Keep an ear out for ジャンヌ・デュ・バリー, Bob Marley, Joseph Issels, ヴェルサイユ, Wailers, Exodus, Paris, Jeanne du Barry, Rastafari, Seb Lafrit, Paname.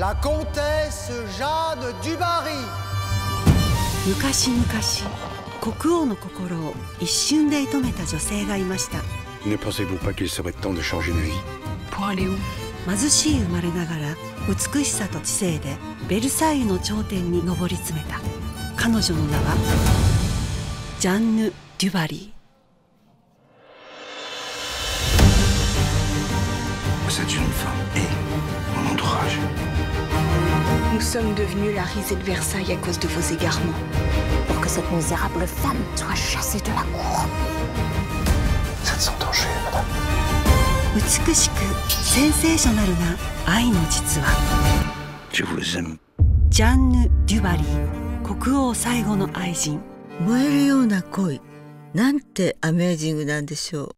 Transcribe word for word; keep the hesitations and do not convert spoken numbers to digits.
la comtesse Jeanne du Barry。昔々、国王の心を一瞬で射止めた女性がいました。Ne pensez-vous pas qu'il serait temps de changer de vie? Pour aller où? 貧しい生まれながら美しさと知性でベルサイユの頂点に上り詰めた。彼女の名はジャンヌ・デュバリー。Cette jeune femme est mon entourage. Nous sommes devenus la risée de Versailles à cause de vos égarements. Pour que cette misérable femme soit chassée de la cour. C'est sans danger, madame. 美しくセンセーショナルな愛の実話。Je vous aime. ジャンヌ・デュバリー、国王最後の愛人。燃えるような恋、なんてアメージングなんでしょう。